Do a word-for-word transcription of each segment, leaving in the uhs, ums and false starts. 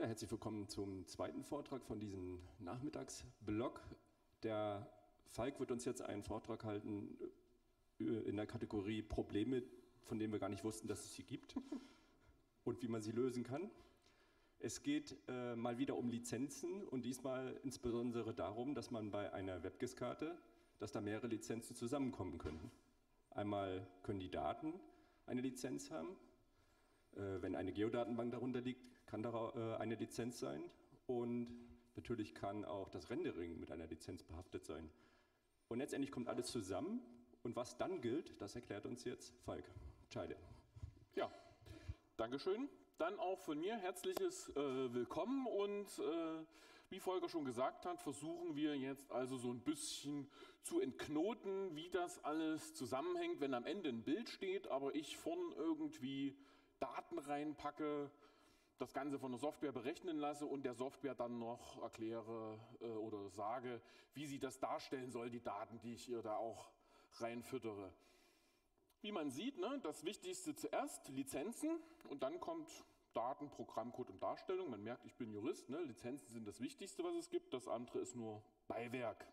Ja, herzlich willkommen zum zweiten Vortrag von diesem Nachmittagsblock. Der Falk wird uns jetzt einen Vortrag halten in der Kategorie Probleme, von denen wir gar nicht wussten, dass es sie gibt und wie man sie lösen kann. Es geht äh, mal wieder um Lizenzen und diesmal insbesondere darum, dass man bei einer WebGIS-Karte, dass da mehrere Lizenzen zusammenkommen können. Einmal können die Daten eine Lizenz haben. Wenn eine Geodatenbank darunter liegt, kann da eine Lizenz sein, und natürlich kann auch das Rendering mit einer Lizenz behaftet sein. Und letztendlich kommt alles zusammen, und was dann gilt, das erklärt uns jetzt Falk Zscheile. Ja, Dankeschön. Dann auch von mir herzliches äh, Willkommen, und äh, wie Volker schon gesagt hat, versuchen wir jetzt also so ein bisschen zu entknoten, wie das alles zusammenhängt, wenn am Ende ein Bild steht, aber ich vorn irgendwie Daten reinpacke, das Ganze von der Software berechnen lasse und der Software dann noch erkläre äh, oder sage, wie sie das darstellen soll, die Daten, die ich ihr da auch reinfüttere. Wie man sieht, ne, das Wichtigste zuerst, Lizenzen, und dann kommt Daten, Programmcode und Darstellung. Man merkt, ich bin Jurist, ne, Lizenzen sind das Wichtigste, was es gibt, das andere ist nur Beiwerk.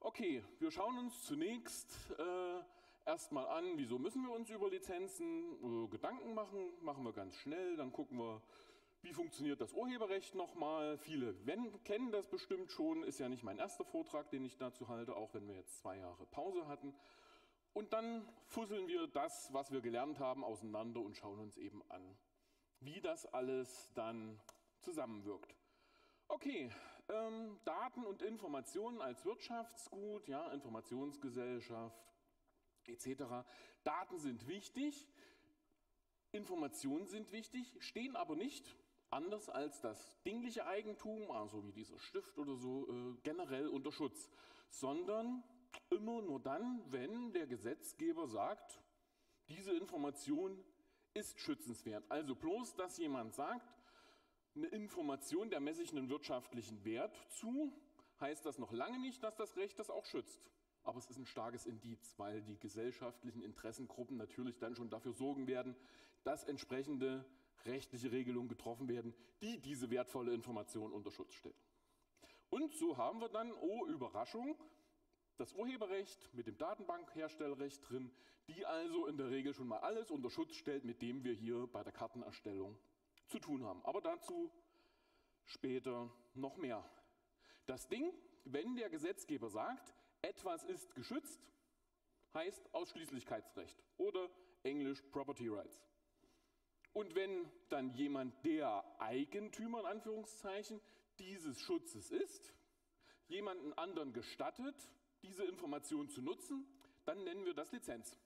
Okay, wir schauen uns zunächst äh, erstmal an, wieso müssen wir uns über Lizenzen äh, Gedanken machen, machen wir ganz schnell, dann gucken wir, wie funktioniert das Urheberrecht nochmal. Viele wenn, kennen das bestimmt schon, ist ja nicht mein erster Vortrag, den ich dazu halte, auch wenn wir jetzt zwei Jahre Pause hatten. Und dann fusseln wir das, was wir gelernt haben, auseinander und schauen uns eben an, wie das alles dann zusammenwirkt. Okay, ähm, Daten und Informationen als Wirtschaftsgut, ja, Informationsgesellschaft, et cetera. Daten sind wichtig, Informationen sind wichtig, stehen aber nicht, anders als das dingliche Eigentum, also wie dieser Stift oder so, äh, generell unter Schutz, sondern immer nur dann, wenn der Gesetzgeber sagt, diese Information ist schützenswert. Also bloß, dass jemand sagt, eine Information, der messe ich einen wirtschaftlichen Wert zu, heißt das noch lange nicht, dass das Recht das auch schützt. Aber es ist ein starkes Indiz, weil die gesellschaftlichen Interessengruppen natürlich dann schon dafür sorgen werden, dass entsprechende rechtliche Regelungen getroffen werden, die diese wertvolle Information unter Schutz stellen. Und so haben wir dann, oh Überraschung, das Urheberrecht mit dem Datenbankherstellerrecht drin, die also in der Regel schon mal alles unter Schutz stellt, mit dem wir hier bei der Kartenerstellung zu tun haben. Aber dazu später noch mehr. Das Ding, wenn der Gesetzgeber sagt, etwas ist geschützt, heißt Ausschließlichkeitsrecht oder Englisch Property Rights. Und wenn dann jemand der Eigentümer in Anführungszeichen dieses Schutzes ist, jemanden anderen gestattet, diese Information zu nutzen, dann nennen wir das Lizenz.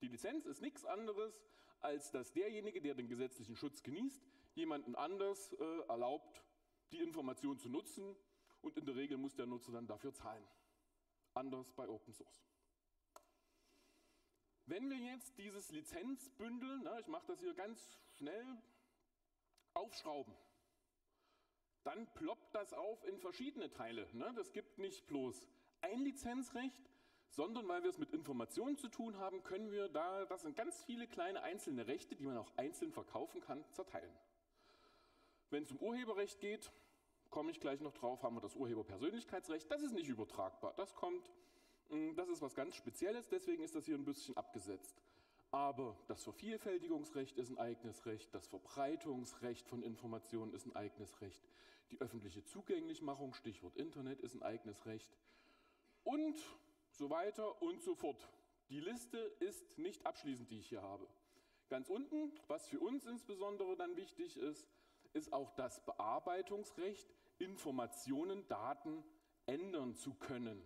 Die Lizenz ist nichts anderes, als dass derjenige, der den gesetzlichen Schutz genießt, jemanden anders äh, erlaubt, die Information zu nutzen, und in der Regel muss der Nutzer dann dafür zahlen. Anders bei Open Source. Wenn wir jetzt dieses Lizenzbündel, na, ich mache das hier ganz schnell, aufschrauben, dann ploppt das auf in verschiedene Teile. Ne? Das gibt nicht bloß ein Lizenzrecht, sondern weil wir es mit Informationen zu tun haben, können wir da, das sind ganz viele kleine einzelne Rechte, die man auch einzeln verkaufen kann, zerteilen. Wenn es um Urheberrecht geht, komme ich gleich noch drauf, haben wir das Urheberpersönlichkeitsrecht. Das ist nicht übertragbar, das kommt, das ist was ganz Spezielles, deswegen ist das hier ein bisschen abgesetzt. Aber das Vervielfältigungsrecht ist ein eigenes Recht, das Verbreitungsrecht von Informationen ist ein eigenes Recht, die öffentliche Zugänglichmachung, Stichwort Internet, ist ein eigenes Recht und so weiter und so fort. Die Liste ist nicht abschließend, die ich hier habe. Ganz unten, was für uns insbesondere dann wichtig ist, ist auch das Bearbeitungsrecht, Informationen, Daten ändern zu können.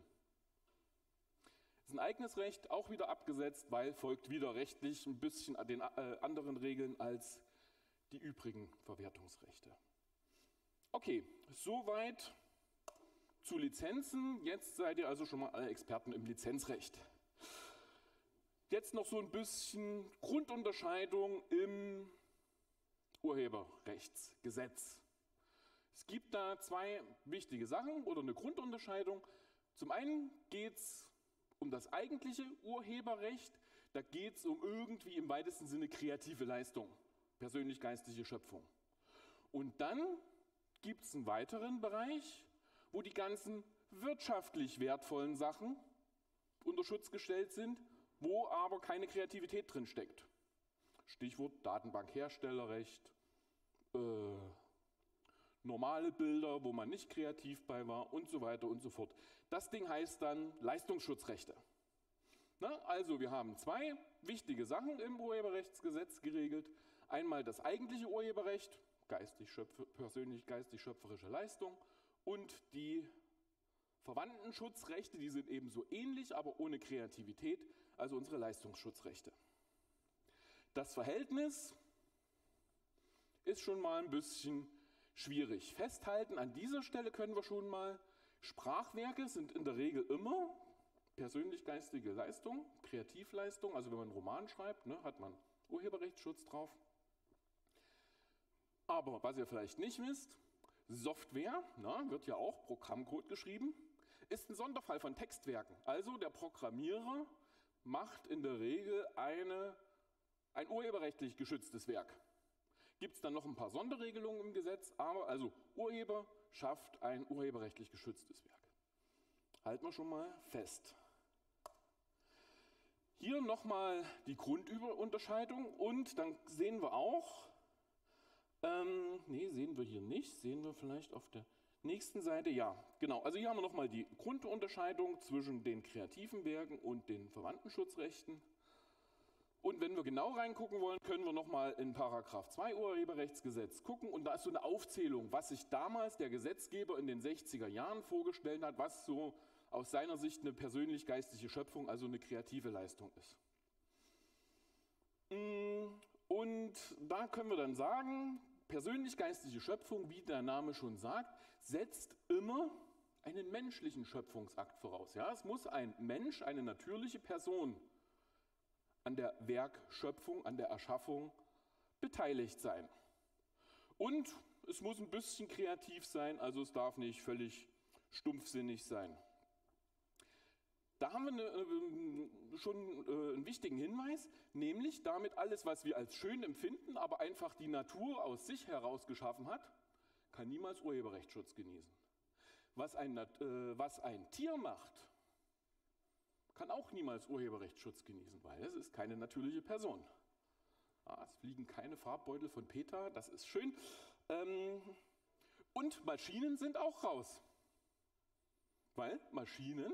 Das ist ein eigenes Recht, auch wieder abgesetzt, weil folgt wieder rechtlich ein bisschen den äh, anderen Regeln als die übrigen Verwertungsrechte. Okay, soweit zu Lizenzen. Jetzt seid ihr also schon mal alle Experten im Lizenzrecht. Jetzt noch so ein bisschen Grundunterscheidung im Urheberrechtsgesetz. Es gibt da zwei wichtige Sachen oder eine Grundunterscheidung. Zum einen geht es um das eigentliche Urheberrecht, da geht es um irgendwie im weitesten Sinne kreative Leistung, persönlich-geistige Schöpfung. Und dann gibt es einen weiteren Bereich, wo die ganzen wirtschaftlich wertvollen Sachen unter Schutz gestellt sind, wo aber keine Kreativität drin steckt. Stichwort Datenbankherstellerrecht, äh, normale Bilder, wo man nicht kreativ bei war und so weiter und so fort. Das Ding heißt dann Leistungsschutzrechte. Na, also wir haben zwei wichtige Sachen im Urheberrechtsgesetz geregelt. Einmal das eigentliche Urheberrecht, geistig schöpfe, persönlich geistig-schöpferische Leistung, und die verwandten Schutzrechte, die sind ebenso ähnlich, aber ohne Kreativität, also unsere Leistungsschutzrechte. Das Verhältnis ist schon mal ein bisschen schwierig. Festhalten, an dieser Stelle können wir schon mal, Sprachwerke sind in der Regel immer persönlich-geistige Leistung, Kreativleistung, also wenn man einen Roman schreibt, ne, hat man Urheberrechtsschutz drauf. Aber was ihr vielleicht nicht wisst, Software, na, wird ja auch Programmcode geschrieben, ist ein Sonderfall von Textwerken. Also der Programmierer macht in der Regel eine, ein urheberrechtlich geschütztes Werk. Gibt es dann noch ein paar Sonderregelungen im Gesetz, aber also Urheber schafft ein urheberrechtlich geschütztes Werk. Halten wir schon mal fest. Hier nochmal die Grundüberunterscheidung und dann sehen wir auch, Ähm, ne, sehen wir hier nicht, sehen wir vielleicht auf der nächsten Seite, ja, genau. Also hier haben wir nochmal die Grundunterscheidung zwischen den kreativen Werken und den verwandten Schutzrechten. Und wenn wir genau reingucken wollen, können wir nochmal in Paragraph zwei Urheberrechtsgesetz gucken und da ist so eine Aufzählung, was sich damals der Gesetzgeber in den sechziger Jahren vorgestellt hat, was so aus seiner Sicht eine persönlich-geistige Schöpfung, also eine kreative Leistung ist. Und da können wir dann sagen, persönlich-geistige Schöpfung, wie der Name schon sagt, setzt immer einen menschlichen Schöpfungsakt voraus. Ja, es muss ein Mensch, eine natürliche Person an der Werkschöpfung, an der Erschaffung beteiligt sein. Und es muss ein bisschen kreativ sein, also es darf nicht völlig stumpfsinnig sein. Da haben wir eine, schon einen wichtigen Hinweis, nämlich damit alles, was wir als schön empfinden, aber einfach die Natur aus sich heraus geschaffen hat, kann niemals Urheberrechtsschutz genießen. Was ein, was ein Tier macht, kann auch niemals Urheberrechtsschutz genießen, weil es ist keine natürliche Person. Ah, es fliegen keine Farbbeutel von Peter, das ist schön. Und Maschinen sind auch raus, weil Maschinen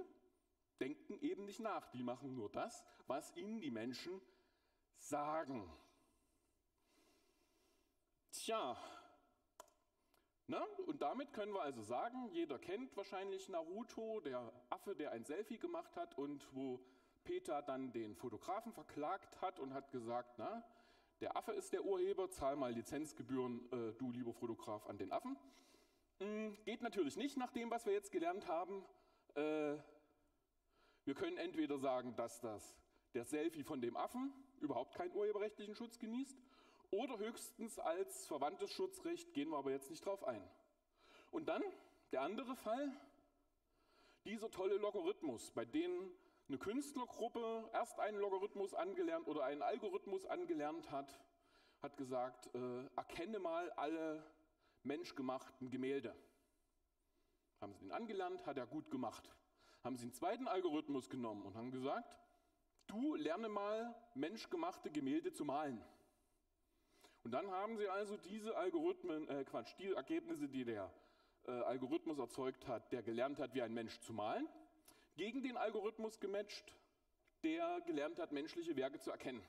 denken eben nicht nach, die machen nur das, was ihnen die Menschen sagen. Tja, na, und damit können wir also sagen, jeder kennt wahrscheinlich Naruto, der Affe, der ein Selfie gemacht hat und wo Peter dann den Fotografen verklagt hat und hat gesagt, na, der Affe ist der Urheber, zahl mal Lizenzgebühren, äh, du lieber Fotograf, an den Affen. Hm, geht natürlich nicht nach dem, was wir jetzt gelernt haben. äh, Wir können entweder sagen, dass das, der Selfie von dem Affen überhaupt keinen urheberrechtlichen Schutz genießt oder höchstens als verwandtes Schutzrecht, gehen wir aber jetzt nicht drauf ein. Und dann der andere Fall, dieser tolle Logarithmus, bei dem eine Künstlergruppe erst einen Logarithmus angelernt oder einen Algorithmus angelernt hat, hat gesagt, äh, erkenne mal alle menschgemachten Gemälde. Haben sie den angelernt, hat er gut gemacht. Haben sie einen zweiten Algorithmus genommen und haben gesagt, du lerne mal menschgemachte Gemälde zu malen. Und dann haben sie also diese Algorithmen, äh Quatsch, die Ergebnisse, die der äh, Algorithmus erzeugt hat, der gelernt hat, wie ein Mensch zu malen, gegen den Algorithmus gematcht, der gelernt hat, menschliche Werke zu erkennen.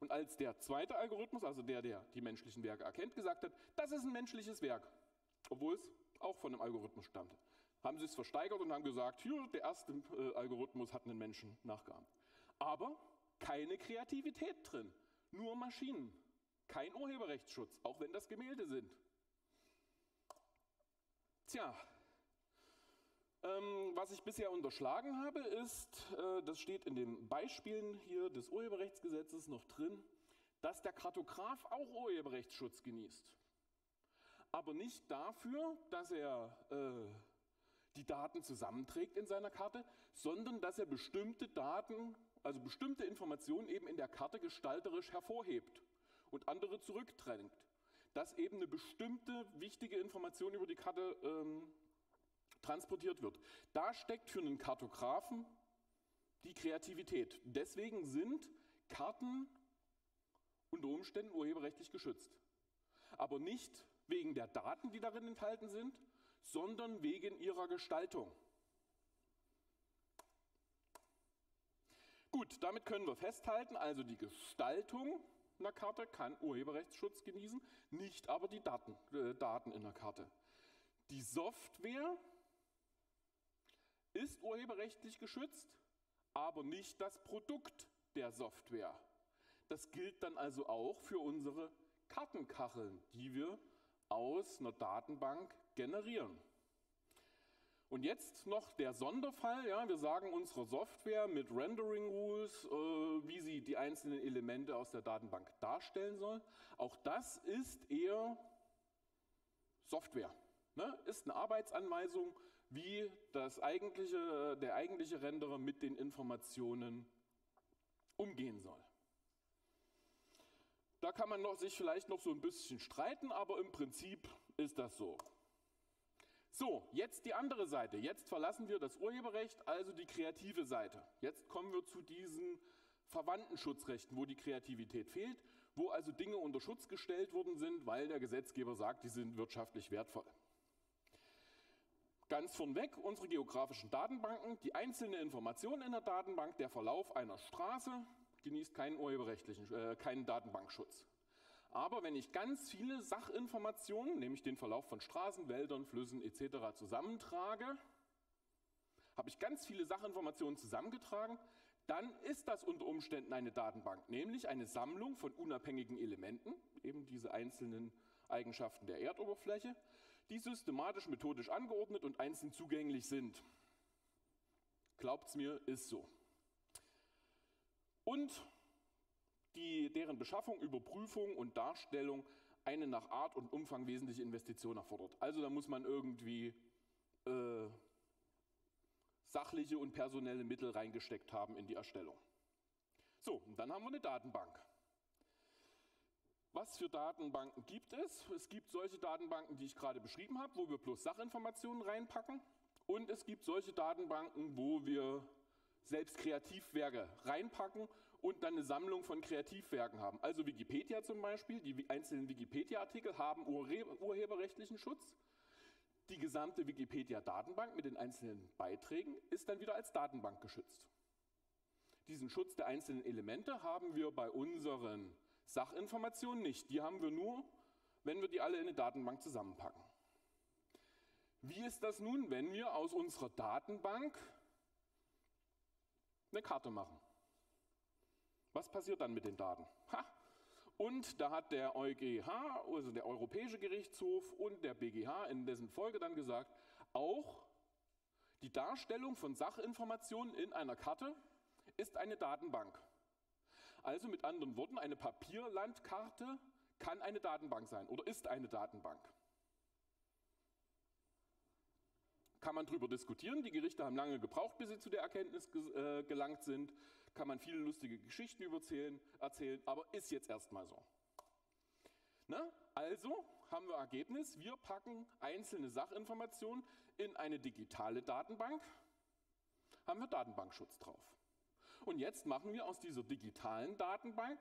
Und als der zweite Algorithmus, also der, der die menschlichen Werke erkennt, gesagt hat, das ist ein menschliches Werk, obwohl es auch von einem Algorithmus stammte, haben sie es versteigert und haben gesagt, hier, der erste äh, Algorithmus hat einen Menschen nachgeahmt. Aber keine Kreativität drin, nur Maschinen, kein Urheberrechtsschutz, auch wenn das Gemälde sind. Tja, ähm, was ich bisher unterschlagen habe, ist, äh, das steht in den Beispielen hier des Urheberrechtsgesetzes noch drin, dass der Kartograf auch Urheberrechtsschutz genießt. Aber nicht dafür, dass er äh, die Daten zusammenträgt in seiner Karte, sondern dass er bestimmte Daten, also bestimmte Informationen eben in der Karte gestalterisch hervorhebt und andere zurückdrängt. dass eben eine bestimmte wichtige Information über die Karte ähm, transportiert wird. Da steckt für einen Kartografen die Kreativität. Deswegen sind Karten unter Umständen urheberrechtlich geschützt. Aber nicht wegen der Daten, die darin enthalten sind, sondern wegen ihrer Gestaltung. Gut, damit können wir festhalten, also die Gestaltung einer Karte kann Urheberrechtsschutz genießen, nicht aber die Daten, äh, Daten in der Karte. Die Software ist urheberrechtlich geschützt, aber nicht das Produkt der Software. Das gilt dann also auch für unsere Kartenkacheln, die wir aus einer Datenbank generieren. Und jetzt noch der Sonderfall, ja, wir sagen unserer Software mit Rendering Rules, äh, wie sie die einzelnen Elemente aus der Datenbank darstellen soll. Auch das ist eher Software, ne? Ist eine Arbeitsanweisung, wie das eigentliche, der eigentliche Renderer mit den Informationen umgehen soll. Da kann man noch, sich vielleicht noch so ein bisschen streiten, aber im Prinzip ist das so. So, jetzt die andere Seite. Jetzt verlassen wir das Urheberrecht, also die kreative Seite. Jetzt kommen wir zu diesen verwandten Schutzrechten, wo die Kreativität fehlt, wo also Dinge unter Schutz gestellt worden sind, weil der Gesetzgeber sagt, die sind wirtschaftlich wertvoll. Ganz vornweg unsere geografischen Datenbanken, die einzelne Information in der Datenbank, der Verlauf einer Straße, genießt keinen urheberrechtlichen, äh, keinen Datenbankschutz. Aber wenn ich ganz viele Sachinformationen, nämlich den Verlauf von Straßen, Wäldern, Flüssen et cetera zusammentrage, habe ich ganz viele Sachinformationen zusammengetragen, dann ist das unter Umständen eine Datenbank, nämlich eine Sammlung von unabhängigen Elementen, eben diese einzelnen Eigenschaften der Erdoberfläche, die systematisch, methodisch angeordnet und einzeln zugänglich sind. Glaubt's mir, ist so. Und die, deren Beschaffung, Überprüfung und Darstellung eine nach Art und Umfang wesentliche Investition erfordert. Also da muss man irgendwie äh, sachliche und personelle Mittel reingesteckt haben in die Erstellung. So, und dann haben wir eine Datenbank. Was für Datenbanken gibt es? Es gibt solche Datenbanken, die ich gerade beschrieben habe, wo wir bloß Sachinformationen reinpacken. Und es gibt solche Datenbanken, wo wir selbst Kreativwerke reinpacken und dann eine Sammlung von Kreativwerken haben. Also Wikipedia zum Beispiel, die einzelnen Wikipedia-Artikel haben urheberrechtlichen Schutz. Die gesamte Wikipedia-Datenbank mit den einzelnen Beiträgen ist dann wieder als Datenbank geschützt. Diesen Schutz der einzelnen Elemente haben wir bei unseren Sachinformationen nicht. Die haben wir nur, wenn wir die alle in eine Datenbank zusammenpacken. Wie ist das nun, wenn wir aus unserer Datenbank eine Karte machen? Was passiert dann mit den Daten? Ha! Und da hat der EuGH, also der Europäische Gerichtshof und der B G H in dessen Folge dann gesagt, auch die Darstellung von Sachinformationen in einer Karte ist eine Datenbank. Also mit anderen Worten, eine Papierlandkarte kann eine Datenbank sein oder ist eine Datenbank. Kann man darüber diskutieren, die Gerichte haben lange gebraucht, bis sie zu der Erkenntnis äh, gelangt sind, kann man viele lustige Geschichten überzählen, erzählen, aber ist jetzt erstmal so. Na, also haben wir Ergebnis, wir packen einzelne Sachinformationen in eine digitale Datenbank, haben wir Datenbankschutz drauf. Und jetzt machen wir aus dieser digitalen Datenbank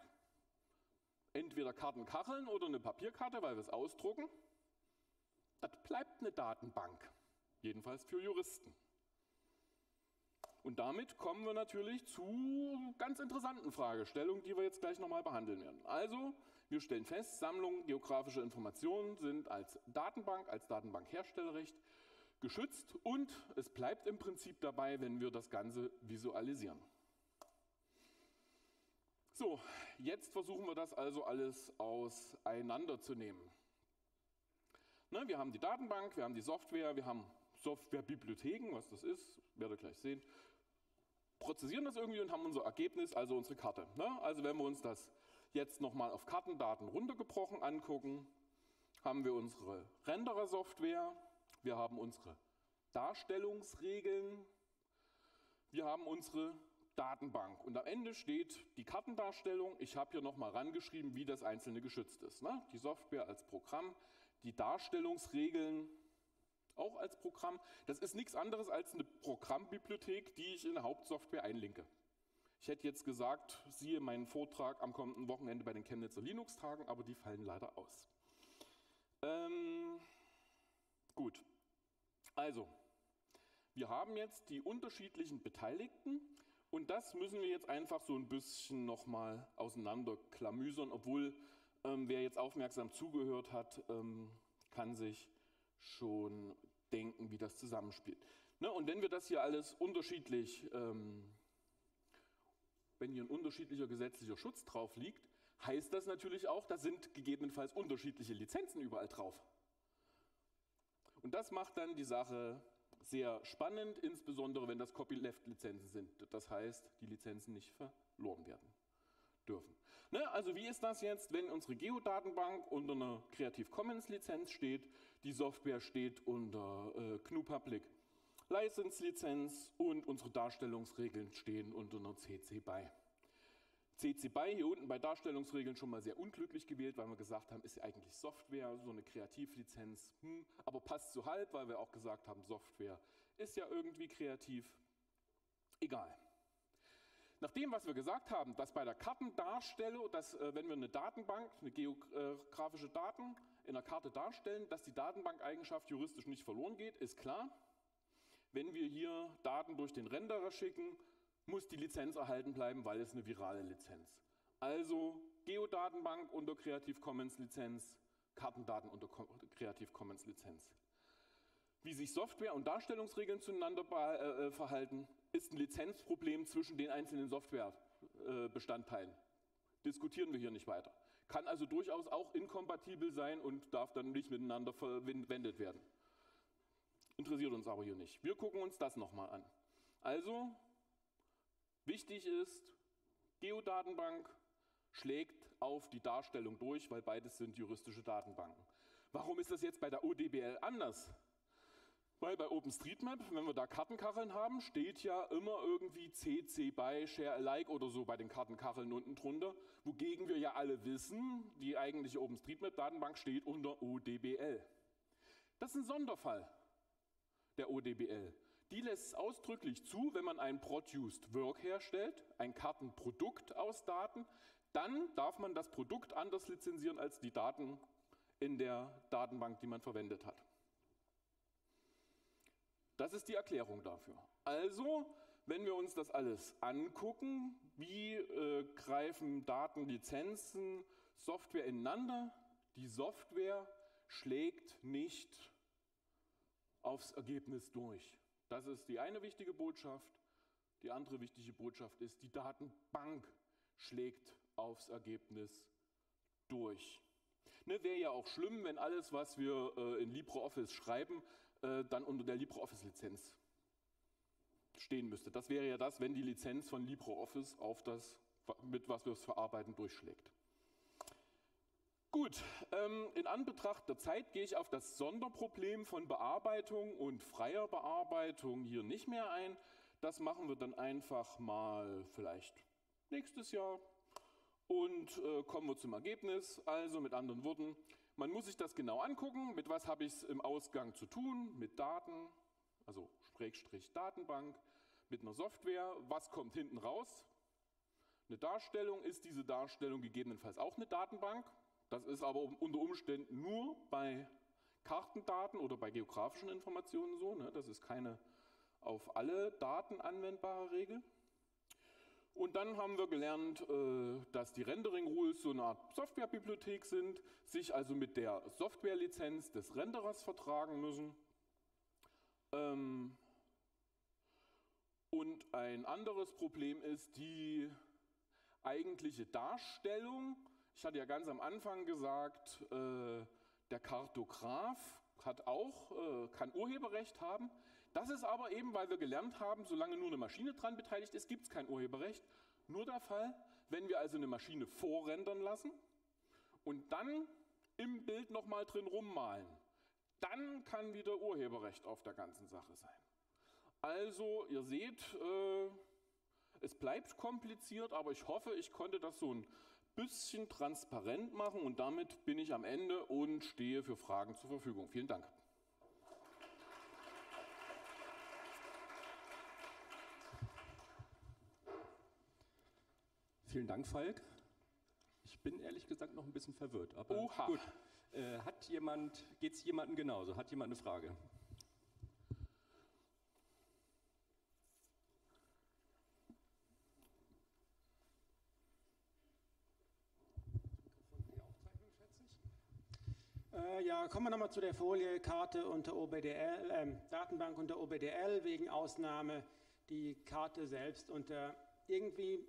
entweder Kartenkacheln oder eine Papierkarte, weil wir es ausdrucken, das bleibt eine Datenbank. Jedenfalls für Juristen. Und damit kommen wir natürlich zu ganz interessanten Fragestellungen, die wir jetzt gleich nochmal behandeln werden. Also, wir stellen fest, Sammlungen geografischer Informationen sind als Datenbank, als Datenbankherstellerrecht geschützt und es bleibt im Prinzip dabei, wenn wir das Ganze visualisieren. So, jetzt versuchen wir das also alles auseinanderzunehmen. Ne, wir haben die Datenbank, wir haben die Software, wir haben Softwarebibliotheken, was das ist, werdet ihr gleich sehen, prozessieren das irgendwie und haben unser Ergebnis, also unsere Karte. Ne? Also wenn wir uns das jetzt nochmal auf Kartendaten runtergebrochen angucken, haben wir unsere Renderer-Software, wir haben unsere Darstellungsregeln, wir haben unsere Datenbank und am Ende steht die Kartendarstellung. Ich habe hier nochmal rangeschrieben, wie das Einzelne geschützt ist. Ne? Die Software als Programm, die Darstellungsregeln auch als Programm. Das ist nichts anderes als eine Programmbibliothek, die ich in der Hauptsoftware einlinke. Ich hätte jetzt gesagt, siehe meinen Vortrag am kommenden Wochenende bei den Chemnitzer Linux-Tagen, aber die fallen leider aus. Ähm, gut, also wir haben jetzt die unterschiedlichen Beteiligten. Und das müssen wir jetzt einfach so ein bisschen nochmal auseinanderklamüsern, obwohl ähm, wer jetzt aufmerksam zugehört hat, ähm, kann sich schon denken, wie das zusammenspielt. Ne? Und wenn wir das hier alles unterschiedlich, ähm, wenn hier ein unterschiedlicher gesetzlicher Schutz drauf liegt, heißt das natürlich auch, da sind gegebenenfalls unterschiedliche Lizenzen überall drauf. Und das macht dann die Sache sehr spannend, insbesondere wenn das Copyleft-Lizenzen sind. Das heißt, die Lizenzen nicht verloren werden dürfen. Ne? Also wie ist das jetzt, wenn unsere Geodatenbank unter einer Creative Commons Lizenz steht, die Software steht unter äh, G N U Public License Lizenz und unsere Darstellungsregeln stehen unter einer C C B Y. C C B Y hier unten bei Darstellungsregeln schon mal sehr unglücklich gewählt, weil wir gesagt haben, ist ja eigentlich Software, so eine Kreativlizenz, hm, aber passt so halb, weil wir auch gesagt haben, Software ist ja irgendwie kreativ. Egal. Nach dem, was wir gesagt haben, dass bei der Kartendarstellung, dass äh, wenn wir eine Datenbank, eine geografische Daten in der Karte darstellen, dass die Datenbankeigenschaft juristisch nicht verloren geht, ist klar. Wenn wir hier Daten durch den Renderer schicken, muss die Lizenz erhalten bleiben, weil es eine virale Lizenz. Also Geodatenbank unter Creative Commons Lizenz, Kartendaten unter Creative Commons Lizenz. Wie sich Software und Darstellungsregeln zueinander verhalten, ist ein Lizenzproblem zwischen den einzelnen Softwarebestandteilen. Diskutieren wir hier nicht weiter. Kann also durchaus auch inkompatibel sein und darf dann nicht miteinander verwendet werden. Interessiert uns aber hier nicht. Wir gucken uns das nochmal an. Also wichtig ist, Geodatenbank schlägt auf die Darstellung durch, weil beides sind juristische Datenbanken. Warum ist das jetzt bei der O D B L anders? Weil bei OpenStreetMap, wenn wir da Kartenkacheln haben, steht ja immer irgendwie C C B Y, Share Alike oder so bei den Kartenkacheln unten drunter, wogegen wir ja alle wissen, die eigentliche OpenStreetMap-Datenbank steht unter O D B L. Das ist ein Sonderfall der O D B L. Die lässt es ausdrücklich zu, wenn man ein Produced Work herstellt, ein Kartenprodukt aus Daten, dann darf man das Produkt anders lizenzieren als die Daten in der Datenbank, die man verwendet hat. Das ist die Erklärung dafür. Also, wenn wir uns das alles angucken, wie äh, greifen Daten, Lizenzen, Software ineinander, die Software schlägt nicht aufs Ergebnis durch. Das ist die eine wichtige Botschaft. Die andere wichtige Botschaft ist, die Datenbank schlägt aufs Ergebnis durch. Ne, wäre ja auch schlimm, wenn alles, was wir äh, in LibreOffice schreiben, äh, dann unter der LibreOffice-Lizenz stehen müsste. Das wäre ja das, wenn die Lizenz von LibreOffice auf das, mit was wir es verarbeiten, durchschlägt. Gut, in Anbetracht der Zeit gehe ich auf das Sonderproblem von Bearbeitung und freier Bearbeitung hier nicht mehr ein. Das machen wir dann einfach mal vielleicht nächstes Jahr und kommen wir zum Ergebnis. Also mit anderen Worten, man muss sich das genau angucken, mit was habe ich es im Ausgang zu tun, mit Daten, also Schrägstrich Datenbank, mit einer Software, was kommt hinten raus? Eine Darstellung, ist diese Darstellung gegebenenfalls auch eine Datenbank? Das ist aber unter Umständen nur bei Kartendaten oder bei geografischen Informationen so. Ne? Das ist keine auf alle Daten anwendbare Regel. Und dann haben wir gelernt, dass die Rendering-Rules so eine Art Softwarebibliothek sind, sich also mit der Softwarelizenz des Renderers vertragen müssen. Und ein anderes Problem ist die eigentliche Darstellung. Ich hatte ja ganz am Anfang gesagt, äh, der Kartograf hat auch, äh, kann Urheberrecht haben. Das ist aber eben, weil wir gelernt haben, solange nur eine Maschine dran beteiligt ist, gibt es kein Urheberrecht. Nur der Fall, wenn wir also eine Maschine vorrendern lassen und dann im Bild nochmal drin rummalen, dann kann wieder Urheberrecht auf der ganzen Sache sein. Also, ihr seht, äh, Es bleibt kompliziert, aber ich hoffe, ich konnte das so ein bisschen transparent machen und damit bin ich am Ende und stehe für Fragen zur Verfügung. Vielen Dank. Vielen Dank, Falk. Ich bin ehrlich gesagt noch ein bisschen verwirrt, aber Oha. Gut. Äh, hat jemand, geht es jemandem genauso? Hat jemand eine Frage? Äh, ja, kommen wir nochmal zu der Folie Karte unter O B D L, äh, Datenbank unter O B D L wegen Ausnahme, die Karte selbst unter irgendwie.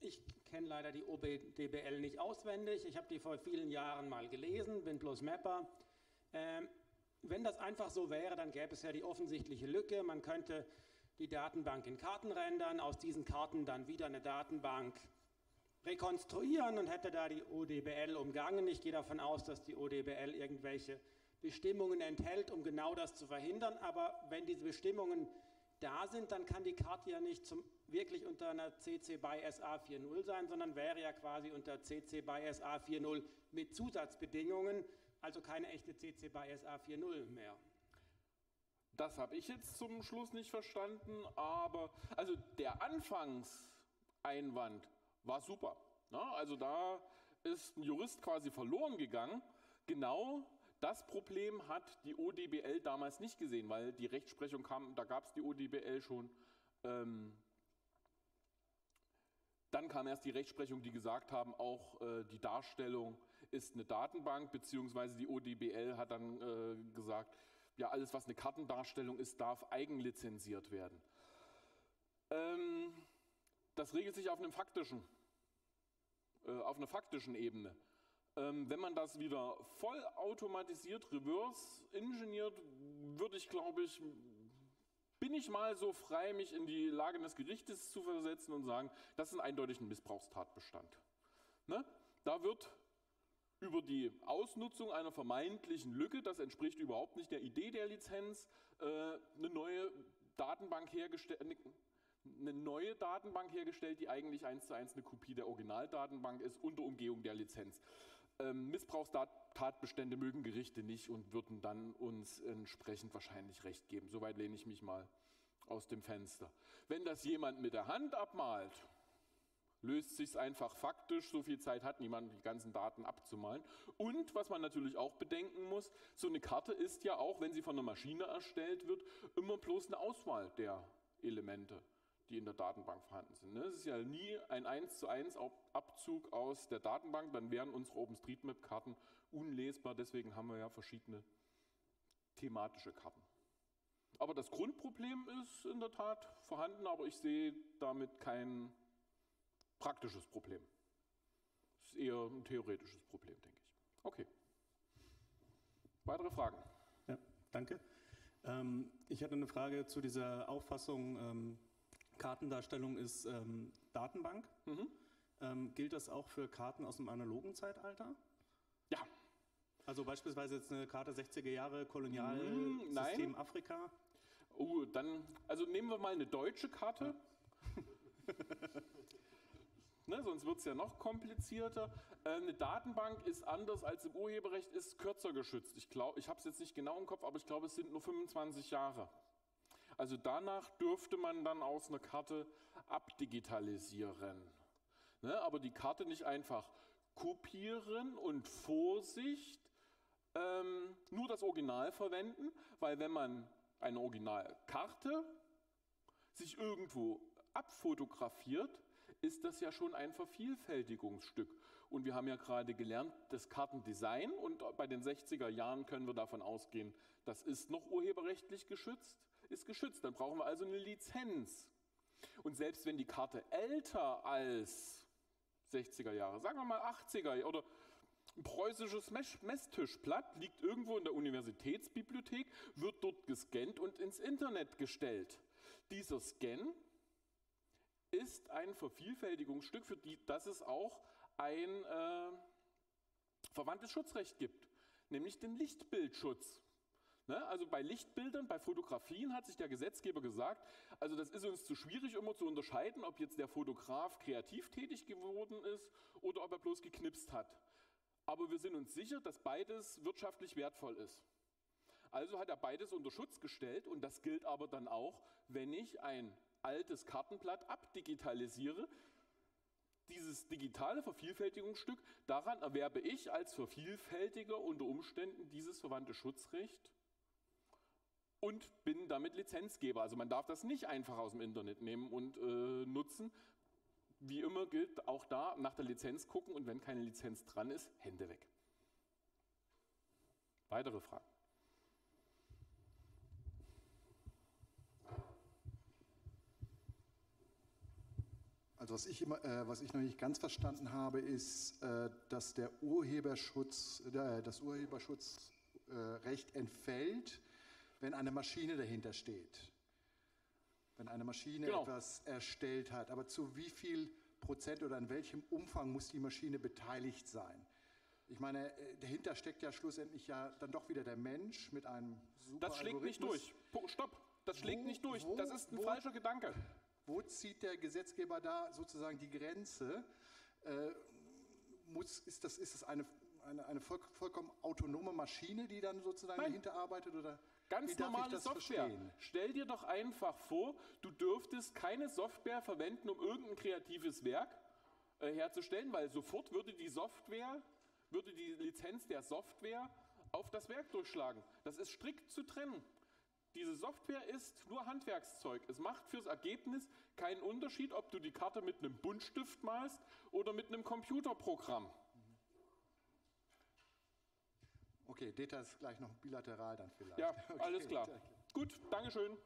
Ich kenne leider die O B D B L nicht auswendig, ich habe die vor vielen Jahren mal gelesen, bin bloß Mapper. Ähm, wenn das einfach so wäre, dann gäbe es ja die offensichtliche Lücke, man könnte die Datenbank in Karten rendern, aus diesen Karten dann wieder eine Datenbank rekonstruieren und hätte da die O D B L umgangen. Ich gehe davon aus, dass die O D B L irgendwelche Bestimmungen enthält, um genau das zu verhindern, aber wenn diese Bestimmungen da sind, dann kann die Karte ja nicht zum, wirklich unter einer C C B Y S A vier Punkt null sein, sondern wäre ja quasi unter C C B Y S A vier Punkt null mit Zusatzbedingungen, also keine echte C C B Y S A vier Punkt null mehr. Das habe ich jetzt zum Schluss nicht verstanden, aber also der Anfangseinwand war super. Na, also da ist ein Jurist quasi verloren gegangen, genau. Das Problem hat die O D B L damals nicht gesehen, weil die Rechtsprechung kam, da gab es die O D B L schon. Ähm, dann kam erst die Rechtsprechung, die gesagt haben, auch äh, die Darstellung ist eine Datenbank, beziehungsweise die O D B L hat dann äh, gesagt, ja, alles, was eine Kartendarstellung ist, darf eigenlizenziert werden. Ähm, das regelt sich auf einem faktischen, äh, auf einer faktischen Ebene. Wenn man das wieder voll automatisiert, reverse engineert, würde ich, glaube ich, bin ich mal so frei, mich in die Lage des Gerichtes zu versetzen und sagen, das ist eindeutig ein Missbrauchstatbestand. Ne? Da wird über die Ausnutzung einer vermeintlichen Lücke, das entspricht überhaupt nicht der Idee der Lizenz, eine neue Datenbank hergestellt. eine neue Datenbank hergestellt, die eigentlich eins zu eins eine Kopie der Originaldatenbank ist, unter Umgehung der Lizenz. Ähm, Missbrauchstatbestände mögen Gerichte nicht und würden dann uns entsprechend wahrscheinlich Recht geben. Soweit lehne ich mich mal aus dem Fenster. Wenn das jemand mit der Hand abmalt, löst sich es einfach faktisch, so viel Zeit hat niemand, die ganzen Daten abzumalen. Und was man natürlich auch bedenken muss, so eine Karte ist ja auch, wenn sie von einer Maschine erstellt wird, immer bloß eine Auswahl der Elemente, die in der Datenbank vorhanden sind. Es ist ja nie ein eins zu eins Abzug aus der Datenbank, dann wären unsere OpenStreetMap-Karten unlesbar, deswegen haben wir ja verschiedene thematische Karten. Aber das Grundproblem ist in der Tat vorhanden, aber ich sehe damit kein praktisches Problem. Es ist eher ein theoretisches Problem, denke ich. Okay. Weitere Fragen? Ja, danke. Ähm, ich hatte eine Frage zu dieser Auffassung, ähm Kartendarstellung ist ähm, Datenbank. Mhm. Ähm, gilt das auch für Karten aus dem analogen Zeitalter? Ja. Also beispielsweise jetzt eine Karte sechziger Jahre, Kolonialsystem mhm, Afrika? Oh, dann, also nehmen wir mal eine deutsche Karte. Ja. Ne, sonst wird es ja noch komplizierter. Äh, eine Datenbank ist anders als im Urheberrecht, ist kürzer geschützt. Ich glaube, ich habe es jetzt nicht genau im Kopf, aber ich glaube, es sind nur fünfundzwanzig Jahre. Also danach dürfte man dann aus einer Karte abdigitalisieren. Ne, aber die Karte nicht einfach kopieren und Vorsicht, ähm, nur das Original verwenden, weil wenn man eine Originalkarte sich irgendwo abfotografiert, ist das ja schon ein Vervielfältigungsstück. Und wir haben ja gerade gelernt, das Kartendesign, und bei den sechziger Jahren können wir davon ausgehen, das ist noch urheberrechtlich geschützt, ist geschützt. Dann brauchen wir also eine Lizenz. Und selbst wenn die Karte älter als sechziger Jahre, sagen wir mal achtziger oder ein preußisches Messtischblatt liegt irgendwo in der Universitätsbibliothek, wird dort gescannt und ins Internet gestellt. Dieser Scan ist ein Vervielfältigungsstück, für die, das es auch ein äh, verwandtes Schutzrecht gibt, nämlich den Lichtbildschutz. Ne? Also bei Lichtbildern, bei Fotografien hat sich der Gesetzgeber gesagt, also das ist uns zu schwierig, immer zu unterscheiden, ob jetzt der Fotograf kreativ tätig geworden ist oder ob er bloß geknipst hat. Aber wir sind uns sicher, dass beides wirtschaftlich wertvoll ist. Also hat er beides unter Schutz gestellt, und das gilt aber dann auch, wenn ich ein altes Kartenblatt abdigitalisiere. Dieses digitale Vervielfältigungsstück, daran erwerbe ich als Vervielfältiger unter Umständen dieses verwandte Schutzrecht und bin damit Lizenzgeber. Also man darf das nicht einfach aus dem Internet nehmen und äh, nutzen. Wie immer gilt auch da, nach der Lizenz gucken, und wenn keine Lizenz dran ist, Hände weg. Weitere Fragen? Also was ich, immer, äh, was ich noch nicht ganz verstanden habe, ist, äh, dass der Urheberschutz, äh, das Urheberschutzrecht äh, entfällt, wenn eine Maschine dahinter steht. Wenn eine Maschine genau. etwas erstellt hat. Aber zu wie viel Prozent oder in welchem Umfang muss die Maschine beteiligt sein? Ich meine, dahinter steckt ja schlussendlich ja dann doch wieder der Mensch mit einem super Algorithmus. Das schlägt nicht durch. Stopp, das schlägt wo, nicht durch. Wo, das ist ein wo, falscher Gedanke. Wo zieht der Gesetzgeber da sozusagen die Grenze? Äh, muss, ist das, ist das eine, eine, eine voll, vollkommen autonome Maschine, die dann sozusagen Nein. dahinter arbeitet? Oder ganz normale Software. Verstehen? Stell dir doch einfach vor, du dürftest keine Software verwenden, um irgendein kreatives Werk äh, herzustellen, weil sofort würde die Software, würde die Lizenz der Software auf das Werk durchschlagen. Das ist strikt zu trennen. Diese Software ist nur Handwerkszeug. Es macht fürs Ergebnis keinen Unterschied, ob du die Karte mit einem Buntstift malst oder mit einem Computerprogramm. Okay, Details gleich noch bilateral dann vielleicht. Ja, okay, alles klar. Danke. Gut, Dankeschön.